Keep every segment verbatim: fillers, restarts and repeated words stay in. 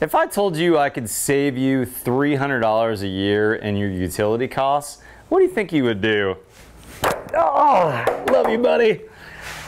If I told you I could save you three hundred dollars a year in your utility costs, what do you think you would do? Oh, love you, buddy.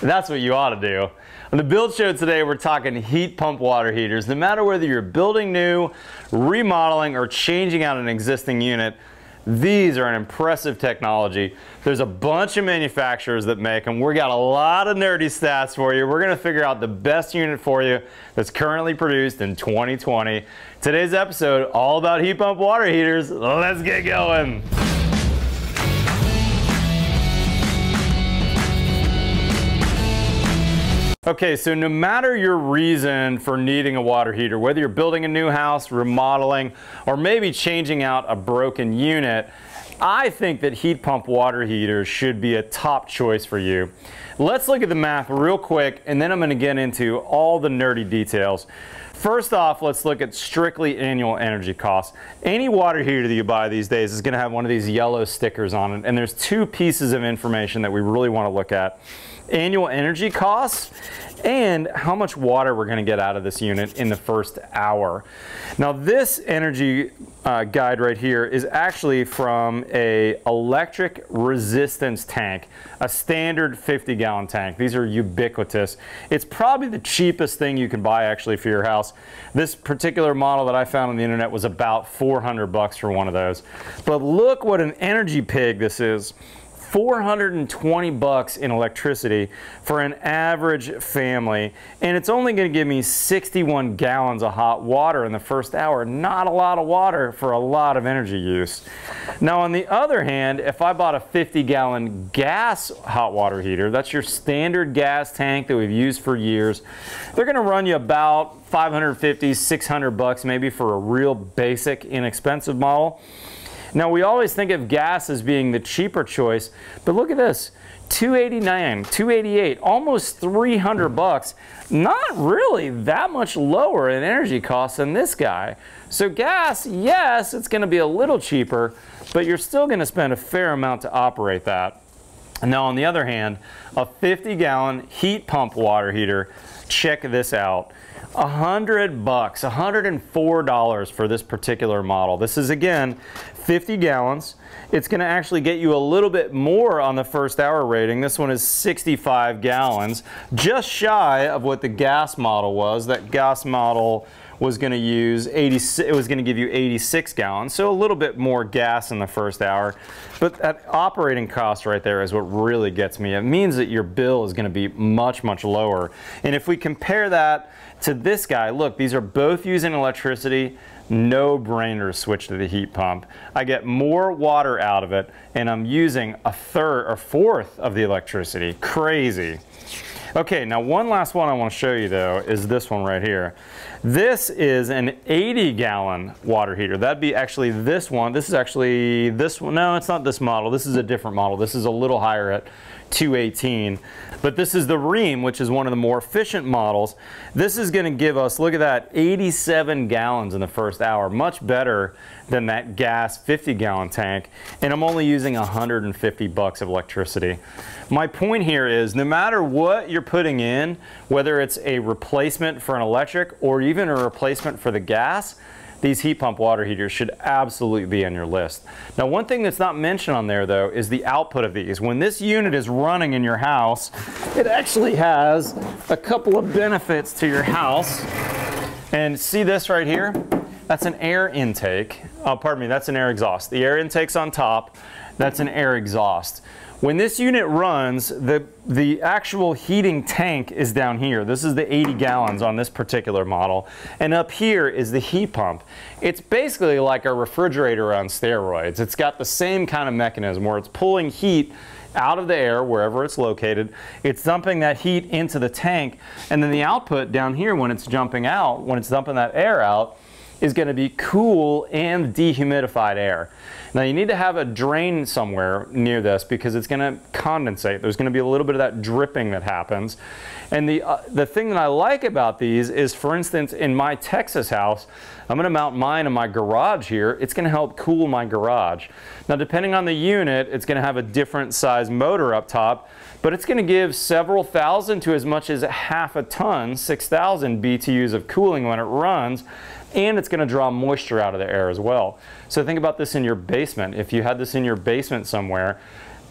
That's what you ought to do. On the Build Show today, we're talking heat pump water heaters. No matter whether you're building new, remodeling, or changing out an existing unit, these are an impressive technology. There's a bunch of manufacturers that make them. We've got a lot of nerdy stats for you. We're going to figure out the best unit for you that's currently produced in twenty twenty. Today's episode, all about heat pump water heaters. Let's get going. Okay, so no matter your reason for needing a water heater, whether you're building a new house, remodeling, or maybe changing out a broken unit, I think that heat pump water heaters should be a top choice for you. Let's look at the math real quick, and then I'm going to get into all the nerdy details. First off, let's look at strictly annual energy costs. Any water heater that you buy these days is going to have one of these yellow stickers on it, and there's two pieces of information that we really want to look at. Annual energy costs and how much water we're going to get out of this unit in the first hour. Now this energy uh, guide right here is actually from a electric resistance tank, a standard fifty gallon tank. These are ubiquitous. It's probably the cheapest thing you can buy actually for your house. This particular model that I found on the internet was about four hundred bucks for one of those. But look what an energy pig this is. four hundred twenty bucks in electricity for an average family, and it's only going to give me sixty-one gallons of hot water in the first hour. Not a lot of water for a lot of energy use. Now on the other hand, if I bought a fifty gallon gas hot water heater, that's your standard gas tank that we've used for years, they're going to run you about five hundred fifty, six hundred bucks maybe for a real basic inexpensive model. Now we always think of gas as being the cheaper choice, but look at this, two eighty-nine, two eighty-eight, almost three hundred bucks. Not really that much lower in energy costs than this guy. So gas, yes, it's going to be a little cheaper, but you're still going to spend a fair amount to operate that. Now on the other hand, a fifty gallon heat pump water heater, check this out. a hundred bucks, a hundred and four dollars for this particular model. This is again fifty gallons. It's going to actually get you a little bit more on the first hour rating. This one is sixty-five gallons, just shy of what the gas model was. That gas model was going to use eighty, it was going to give you eighty-six gallons, so a little bit more gas in the first hour. But that operating cost right there is what really gets me. It means that your bill is going to be much, much lower. And if we compare that to this guy, look, these are both using electricity. No brainer switch to the heat pump. I get more water out of it, and I'm using a third or fourth of the electricity. Crazy. Okay, now one last one I want to show you though is this one right here. This is an eighty gallon water heater. That'd be actually this one. This is actually this one. No, it's not this model. This is a different model. This is a little higher at two eighteen. But this is the Rheem, which is one of the more efficient models. This is going to give us, look at that, eighty-seven gallons in the first hour. Much better than that gas fifty gallon tank. And I'm only using a hundred fifty bucks of electricity. My point here is no matter what you're putting in, whether it's a replacement for an electric or even a replacement for the gas, these heat pump water heaters should absolutely be on your list. Now one thing that's not mentioned on there though is the output of these. When this unit is running in your house, it actually has a couple of benefits to your house. And see this right here? That's an air intake. Oh, pardon me, that's an air exhaust. The air intake's on top. That's an air exhaust. When this unit runs, the, the actual heating tank is down here. This is the eighty gallons on this particular model. And up here is the heat pump. It's basically like a refrigerator on steroids. It's got the same kind of mechanism where it's pulling heat out of the air wherever it's located. It's dumping that heat into the tank. And then the output down here when it's jumping out, when it's dumping that air out, is going to be cool and dehumidified air. Now you need to have a drain somewhere near this because it's going to condensate. There's going to be a little bit of that dripping that happens. And the, uh, the thing that I like about these is, for instance, in my Texas house, I'm going to mount mine in my garage here. It's going to help cool my garage. Now depending on the unit, it's going to have a different size motor up top, but it's going to give several thousand to as much as half a ton, six thousand B T Us of cooling when it runs. and it's going to draw moisture out of the air as well. So think about this in your basement. If you had this in your basement somewhere,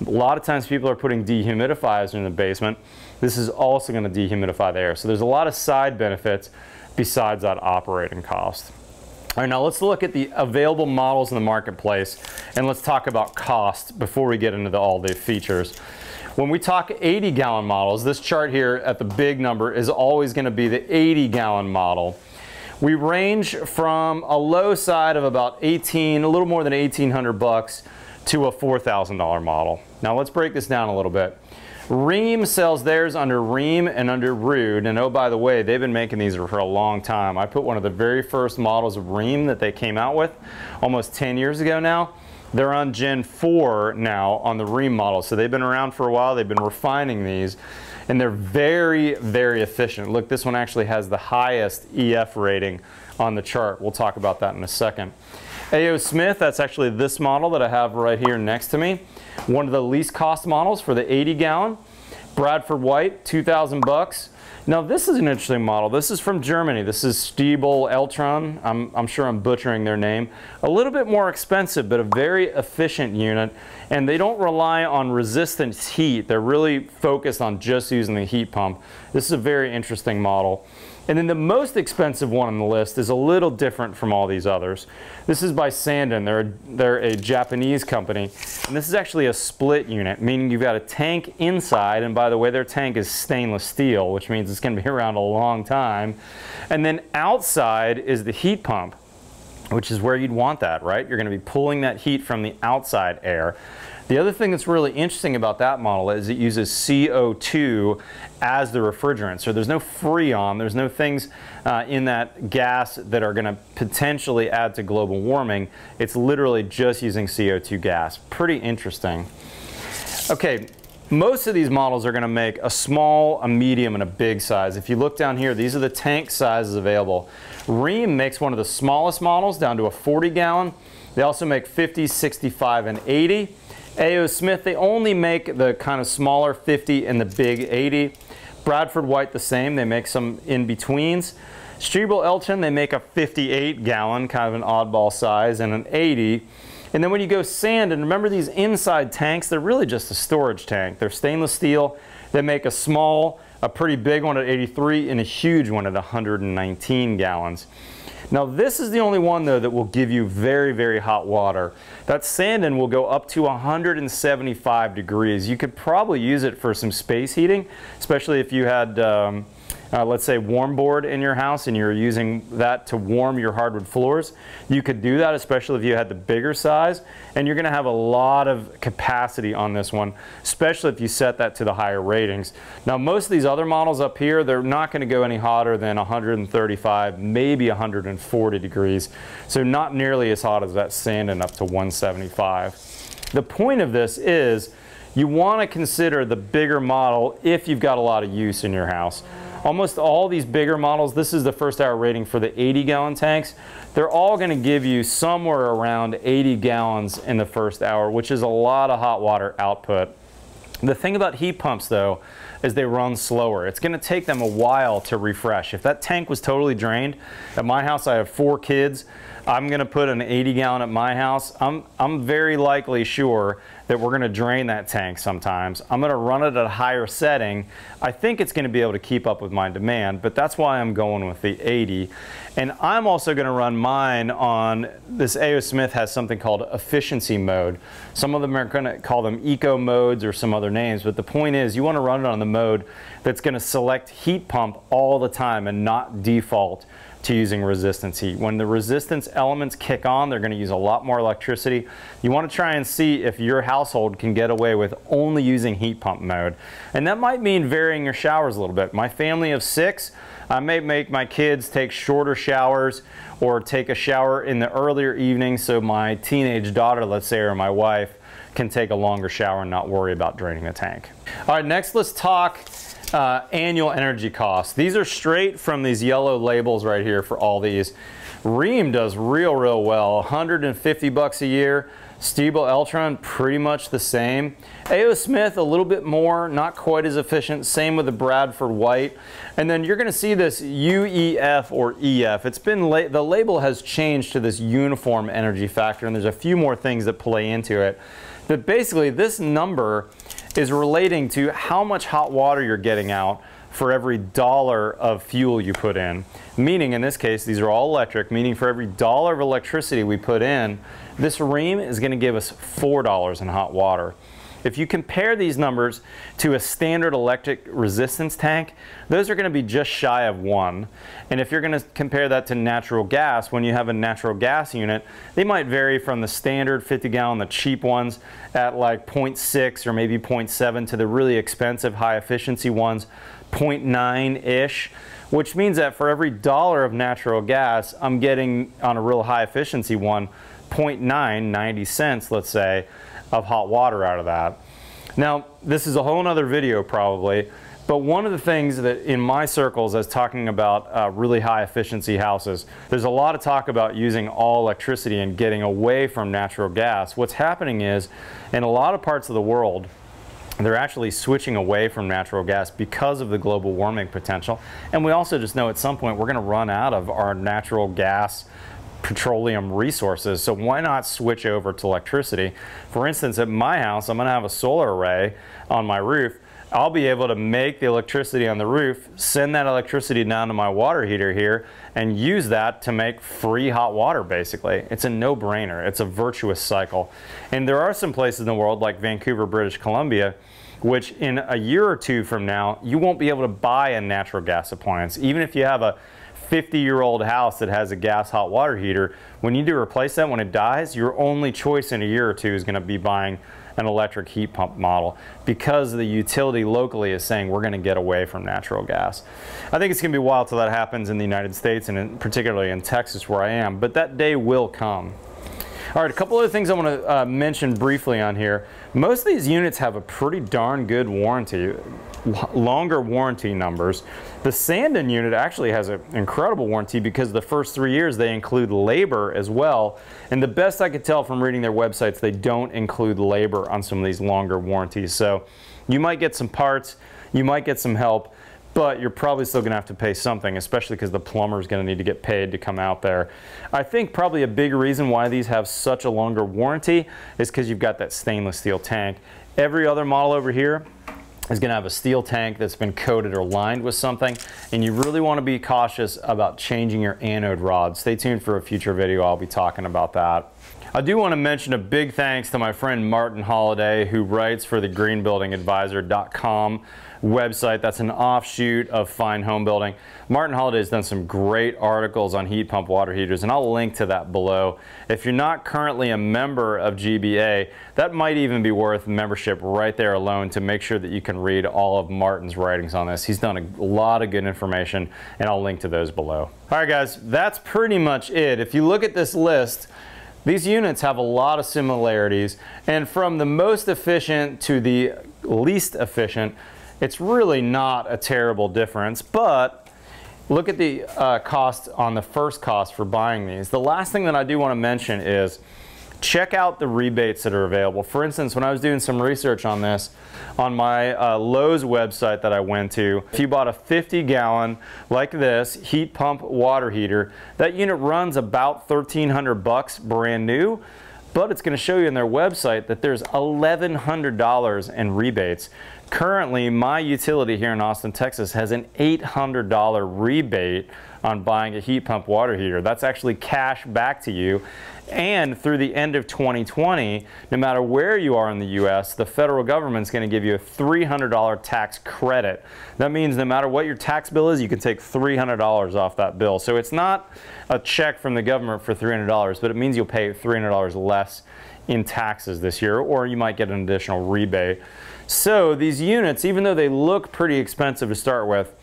a lot of times people are putting dehumidifiers in the basement. This is also going to dehumidify the air. So there's a lot of side benefits besides that operating cost. All right, now let's look at the available models in the marketplace, and let's talk about cost before we get into the, all the features. When we talk eighty gallon models, this chart here at the big number is always going to be the eighty gallon model. We range from a low side of about eighteen, a little more than eighteen hundred bucks, to a four thousand dollar model. Now let's break this down a little bit. Rheem sells theirs under Rheem and under Ruud, and oh, by the way, they've been making these for a long time. I put one of the very first models of Rheem that they came out with almost ten years ago now. They're on Gen four now on the Rheem model, so they've been around for a while. They've been refining these, and they're very, very efficient. Look, this one actually has the highest E F rating on the chart. We'll talk about that in a second. A O Smith, that's actually this model that I have right here next to me. One of the least cost models for the eighty gallon. Bradford White, two thousand bucks. Now this is an interesting model. This is from Germany. This is Stiebel Eltron. I'm, I'm sure I'm butchering their name. A little bit more expensive, but a very efficient unit. And they don't rely on resistance heat. They're really focused on just using the heat pump. This is a very interesting model. And then the most expensive one on the list is a little different from all these others. This is by Sanden. They're a, they're a Japanese company. And this is actually a split unit, meaning you've got a tank inside. And by the way, their tank is stainless steel, which means it's going to be around a long time. And then outside is the heat pump, which is where you'd want that, right? You're going to be pulling that heat from the outside air. The other thing that's really interesting about that model is it uses C O two as the refrigerant. So there's no freon, there's no things uh, in that gas that are going to potentially add to global warming. It's literally just using C O two gas. Pretty interesting. Okay, most of these models are going to make a small, a medium, and a big size. If you look down here, these are the tank sizes available. Rheem makes one of the smallest models down to a forty gallon. They also make fifty, sixty-five, and eighty. A O Smith, they only make the kind of smaller fifty and the big eighty. Bradford White, the same. They make some in-betweens. Stiebel Eltron, they make a fifty-eight gallon, kind of an oddball size, and an eighty. And then when you go sand, and remember these inside tanks, they're really just a storage tank. They're stainless steel. They make a small, a pretty big one at eighty-three, and a huge one at one hundred nineteen gallons. Now this is the only one though that will give you very, very hot water. That Sanden will go up to one hundred seventy-five degrees. You could probably use it for some space heating, especially if you had, um, uh, let's say, warm board in your house and you're using that to warm your hardwood floors. You could do that, especially if you had the bigger size, and you're going to have a lot of capacity on this one, especially if you set that to the higher ratings. Now most of these other models up here, they're not going to go any hotter than one hundred thirty-five, maybe one hundred forty degrees, so not nearly as hot as that Sanden up to one seventy-five. The point of this is you want to consider the bigger model if you've got a lot of use in your house. Almost all these bigger models, this is the first hour rating for the eighty gallon tanks. They're all going to give you somewhere around eighty gallons in the first hour, which is a lot of hot water output. The thing about heat pumps though is they run slower. It's going to take them a while to refresh. If that tank was totally drained, at my house I have four kids, I'm going to put an eighty gallon at my house. I'm, I'm very likely sure that we're going to drain that tank sometimes. I'm going to run it at a higher setting. I think it's going to be able to keep up with my demand, but that's why I'm going with the eighty. And I'm also going to run mine on, this A O Smith has something called efficiency mode. Some of them are going to call them eco modes or some other names, but the point is you want to run it on the mode that's going to select heat pump all the time and not default to using resistance heat. When the resistance elements kick on, they're going to use a lot more electricity. You want to try and see if your household can get away with only using heat pump mode. And that might mean varying your showers a little bit. My family of six, I may make my kids take shorter showers or take a shower in the earlier evening so my teenage daughter, let's say, or my wife can take a longer shower and not worry about draining the tank. All right, next let's talk Uh, annual energy costs. These are straight from these yellow labels right here for all these. Rheem does real, real well, one hundred fifty bucks a year. Stiebel Eltron, pretty much the same. A O Smith, a little bit more, not quite as efficient. Same with the Bradford White. And then you're gonna see this U E F or E F. It's been, la the label has changed to this uniform energy factor, and there's a few more things that play into it. But basically, this number is relating to how much hot water you're getting out for every dollar of fuel you put in. Meaning, in this case, these are all electric, meaning for every dollar of electricity we put in, this Rheem is gonna give us four dollars in hot water. If you compare these numbers to a standard electric resistance tank, those are gonna be just shy of one. And if you're gonna compare that to natural gas, when you have a natural gas unit, they might vary from the standard fifty gallon, the cheap ones, at like zero point six or maybe zero point seven, to the really expensive high efficiency ones, zero point nine-ish, which means that for every dollar of natural gas, I'm getting, on a real high efficiency one, zero point nine, ninety cents, let's say, of hot water out of that. Now, this is a whole other video probably, but one of the things that in my circles as talking about uh, really high efficiency houses, there's a lot of talk about using all electricity and getting away from natural gas. What's happening is, in a lot of parts of the world, they're actually switching away from natural gas because of the global warming potential. And we also just know at some point we're gonna run out of our natural gas petroleum resources, so why not switch over to electricity? For instance, at my house, I'm gonna have a solar array on my roof. I'll be able to make the electricity on the roof, send that electricity down to my water heater here, and use that to make free hot water, basically. It's a no-brainer. It's a virtuous cycle. And there are some places in the world, like Vancouver, British Columbia, which in a year or two from now, you won't be able to buy a natural gas appliance. Even if you have a fifty year old house that has a gas hot water heater, when you do replace that, when it dies, your only choice in a year or two is gonna be buying an electric heat pump model, because the utility locally is saying we're gonna get away from natural gas. I think it's gonna be a while till that happens in the United States, and in, particularly in Texas where I am, but that day will come. All right, a couple other things I wanna uh, mention briefly on here. Most of these units have a pretty darn good warranty, longer warranty numbers. The Sanden unit actually has an incredible warranty because the first three years they include labor as well. And the best I could tell from reading their websites, they don't include labor on some of these longer warranties. So you might get some parts, you might get some help, but you're probably still gonna have to pay something, especially because the plumber's gonna need to get paid to come out there. I think probably a big reason why these have such a longer warranty is because you've got that stainless steel tank. Every other model over here is gonna have a steel tank that's been coated or lined with something, and you really wanna be cautious about changing your anode rod. Stay tuned for a future video, I'll be talking about that. I do want to mention a big thanks to my friend Martin Holiday, who writes for the green building advisor dot com website. That's an offshoot of Fine Home Building. Martin Holiday has done some great articles on heat pump water heaters, and I'll link to that below. If you're not currently a member of G B A, that might even be worth membership right there alone, to make sure that you can read all of Martin's writings on this. He's done a lot of good information, and I'll link to those below. All right, guys, that's pretty much it. If you look at this list, these units have a lot of similarities, and from the most efficient to the least efficient, it's really not a terrible difference, but look at the uh, cost on the first cost for buying these. The last thing that I do want to mention is check out the rebates that are available. For instance, when I was doing some research on this, on my uh, Lowe's website that I went to, if you bought a fifty gallon like this heat pump water heater, that unit runs about thirteen hundred bucks brand new, but it's gonna show you in their website that there's eleven hundred dollars in rebates. Currently, my utility here in Austin, Texas has an eight hundred dollar rebate on buying a heat pump water heater. That's actually cash back to you. And through the end of twenty twenty, no matter where you are in the U S, the federal government's gonna give you a three hundred dollar tax credit. That means no matter what your tax bill is, you can take three hundred dollars off that bill. So it's not a check from the government for three hundred dollars, but it means you'll pay three hundred dollars less in taxes this year, or you might get an additional rebate. So these units, even though they look pretty expensive to start with,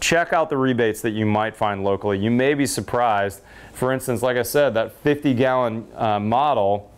check out the rebates that you might find locally. You may be surprised. For instance, like I said, that fifty gallon uh, model,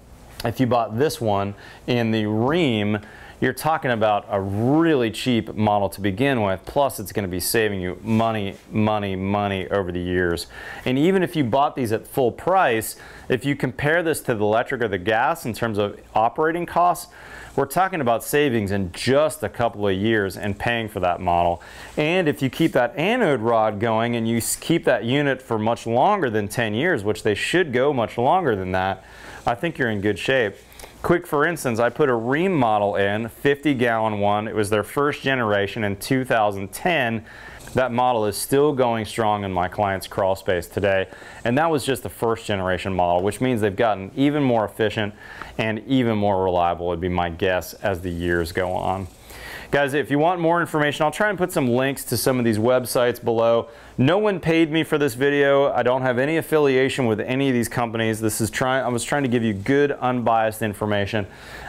if you bought this one in the Rheem, you're talking about a really cheap model to begin with, plus it's going to be saving you money, money, money over the years. And even if you bought these at full price, if you compare this to the electric or the gas in terms of operating costs, we're talking about savings in just a couple of years and paying for that model. And if you keep that anode rod going and you keep that unit for much longer than ten years, which they should go much longer than that, I think you're in good shape. Quick, for instance, I put a Rheem model in, fifty gallon one. It was their first generation in two thousand ten. That model is still going strong in my client's crawl space today. And that was just the first generation model, which means they've gotten even more efficient and even more reliable, would be my guess, as the years go on. Guys, if you want more information, I'll try and put some links to some of these websites below. No one paid me for this video. I don't have any affiliation with any of these companies. This is trying, I was trying to give you good, unbiased information.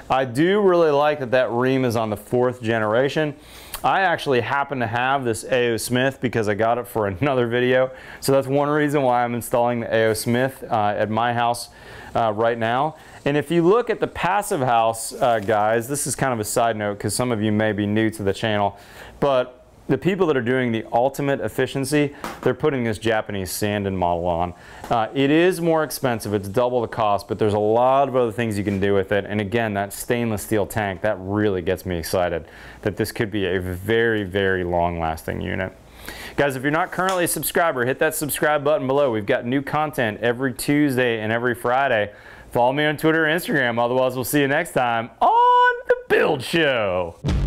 I do really like that that Rheem is on the fourth generation. I actually happen to have this A O Smith because I got it for another video. So that's one reason why I'm installing the A O Smith uh, at my house uh, right now. And if you look at the passive house, uh, guys, this is kind of a side note because some of you may be new to the channel, but the people that are doing the ultimate efficiency, they're putting this Japanese Sanden model on. Uh, it is more expensive, it's double the cost, but there's a lot of other things you can do with it. And again, that stainless steel tank, that really gets me excited that this could be a very, very long-lasting unit. Guys, if you're not currently a subscriber, hit that subscribe button below. We've got new content every Tuesday and every Friday. Follow me on Twitter and Instagram. Otherwise, we'll see you next time on The Build Show.